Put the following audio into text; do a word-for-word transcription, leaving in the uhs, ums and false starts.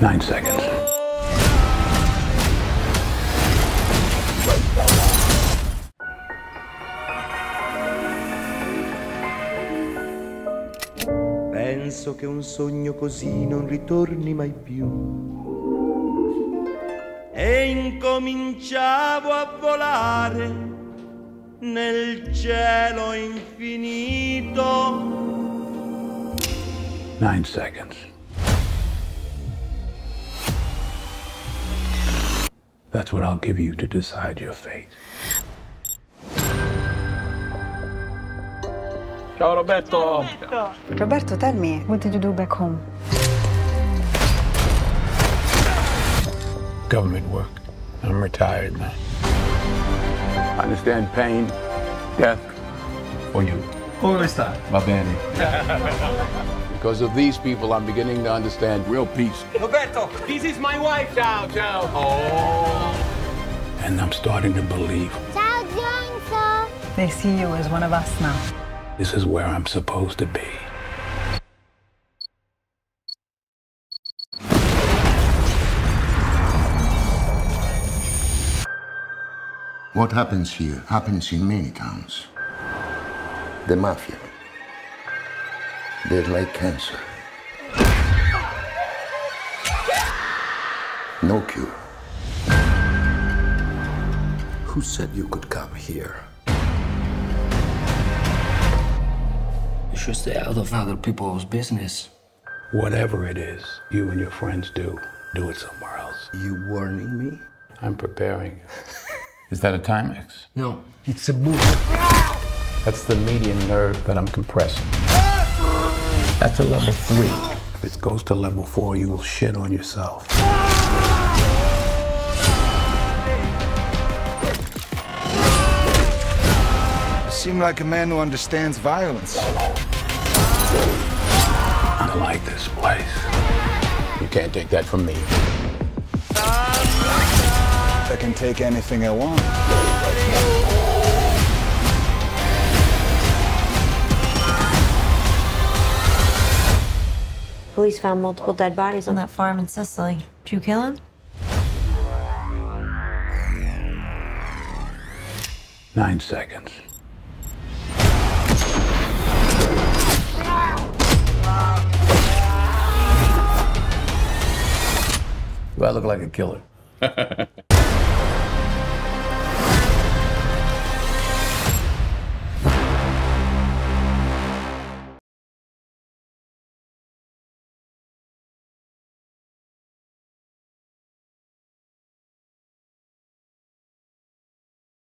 Nine seconds. Penso che un sogno così non ritorni mai più. E incominciavo a volare nel cielo infinito. Nine seconds. That's what I'll give you to decide your fate. Ciao Roberto. Ciao Roberto. Roberto, tell me, what did you do back home? Government work. I'm retired now. I understand pain, death, for you. Come sta? Va bene. Because of these people, I'm beginning to understand real peace. Roberto, this is my wife. Ciao, ciao. Oh. And I'm starting to believe. Ciao, Johnson. They see you as one of us now. This is where I'm supposed to be. What happens here happens in many towns. The mafia. They're like cancer. No cure. Who said you could come here? You should stay out of other people's business. Whatever it is you and your friends do, do it somewhere else. You warning me? I'm preparing you. Is that a Timex? No, it's a boot. That's the median nerve that I'm compressing. That's a level three. If it goes to level four, you will shit on yourself. You seem like a man who understands violence. I like this place. You can't take that from me. I can take anything I want. Police found multiple dead bodies on that farm in Sicily. Did you kill him? Nine seconds. Do I look like a killer?